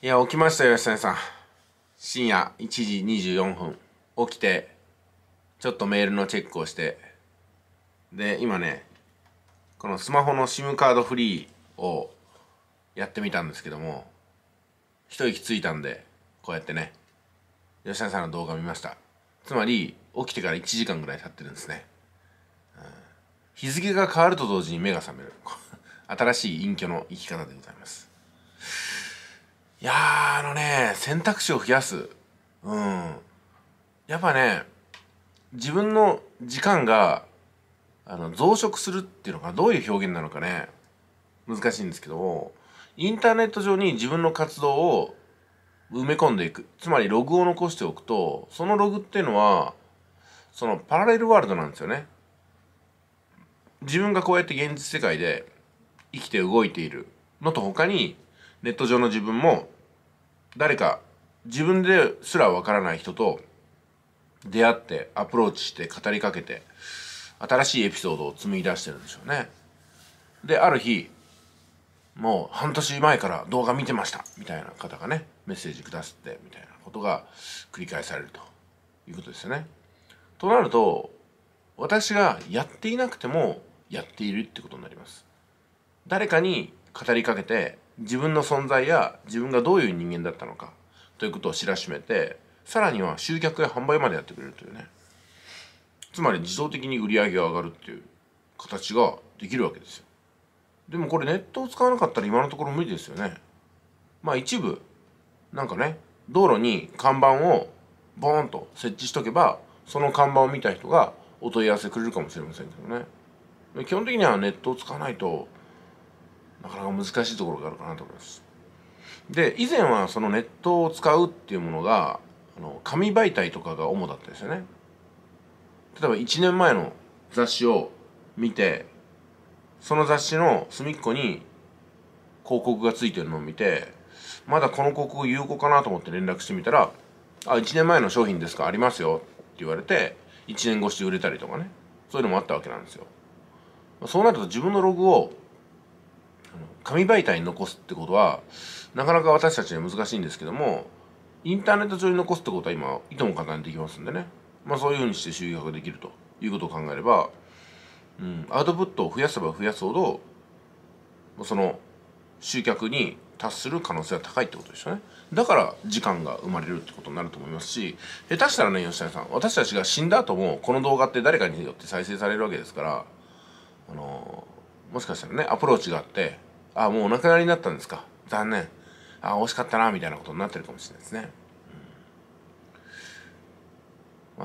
いや、起きましたよ、吉谷さん。深夜1時24分。起きて、ちょっとメールのチェックをして。で、今ね、このスマホの SIM カードフリーをやってみたんですけども、一息ついたんで、こうやってね、吉谷さんの動画見ました。つまり、起きてから1時間ぐらい経ってるんですね。日付が変わると同時に目が覚める。新しい隠居の生き方でございます。いやー、選択肢を増やす。やっぱね、自分の時間が、増殖するっていうのがどういう表現なのかね、難しいんですけども、インターネット上に自分の活動を埋め込んでいく。つまりログを残しておくと、そのログっていうのは、そのパラレルワールドなんですよね。自分がこうやって現実世界で生きて動いているのと他に、ネット上の自分も誰か自分ですらわからない人と出会ってアプローチして語りかけて新しいエピソードを紡ぎ出してるんでしょうね。で、ある日もう半年前から動画見てましたみたいな方がね、メッセージくださってみたいなことが繰り返されるということですよね。となると、私がやっていなくてもやっているってことになります。誰かに語りかけて自分の存在や自分がどういう人間だったのかということを知らしめて、さらには集客や販売までやってくれるというね。つまり自動的に売り上げが上がるっていう形ができるわけですよ。でもこれネットを使わなかったら今のところ無理ですよね。まあ一部、なんかね、道路に看板をボーンと設置しとけば、その看板を見た人がお問い合わせくれるかもしれませんけどね。基本的にはネットを使わないとなかなか難しいところがあるかなと思います。で、以前はそのネットを使うっていうものが、紙媒体とかが主だったですよね。例えば1年前の雑誌を見て、その雑誌の隅っこに広告がついてるのを見て、まだこの広告有効かなと思って連絡してみたら、あ、1年前の商品ですか、ありますよって言われて、1年越しで売れたりとかね、そういうのもあったわけなんですよ。そうなると自分のログを紙媒体に残すってことはなかなか私たちには難しいんですけども、インターネット上に残すってことは今いとも簡単にできますんでね、まあ、そういうふうにして集客ができるということを考えれば、アウトプットを増やせば増やすほどその集客に達する可能性は高いってことですよね。だから時間が生まれるってことになると思いますし、下手したらね、吉谷さん、私たちが死んだ後もこの動画って誰かによって再生されるわけですから、もしかしたらね、アプローチがあって、あ、もうお亡くなりになったんですか。残念。あ、惜しかったな、みたいなことになってるかもしれないですね。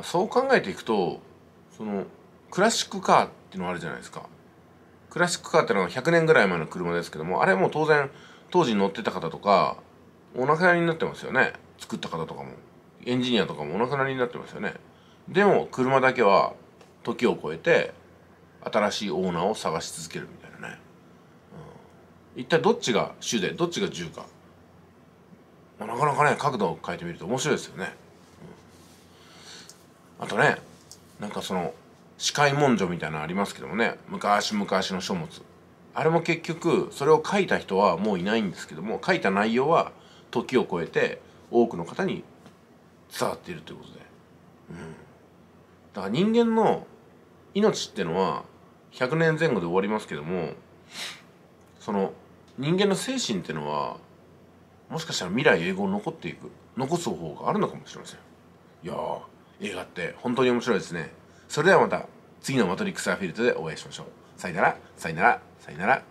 そう考えていくと、その、クラシックカーっていうのあるじゃないですか。クラシックカーってのは100年ぐらい前の車ですけども、あれも当然、当時乗ってた方とか、お亡くなりになってますよね。作った方とかも。エンジニアとかもお亡くなりになってますよね。でも、車だけは、時を超えて、新しいオーナーを探し続けるみたいなね。一体どっちが主でどっちが従か、なかなかね、角度を変えてみると面白いですよね。あとね、なんかその司会文書みたいなのありますけどもね、昔々の書物、あれも結局それを書いた人はもういないんですけども、書いた内容は時を超えて多くの方に伝わっているということで、だから人間の命ってのは100年前後で終わりますけども、その人間の精神っていうのはもしかしたら未来永劫残っていく、残す方があるのかもしれません。いやー、映画って本当に面白いですね。それではまた次のマトリックスアフィルトでお会いしましょう。さよなら、さよなら、さよなら。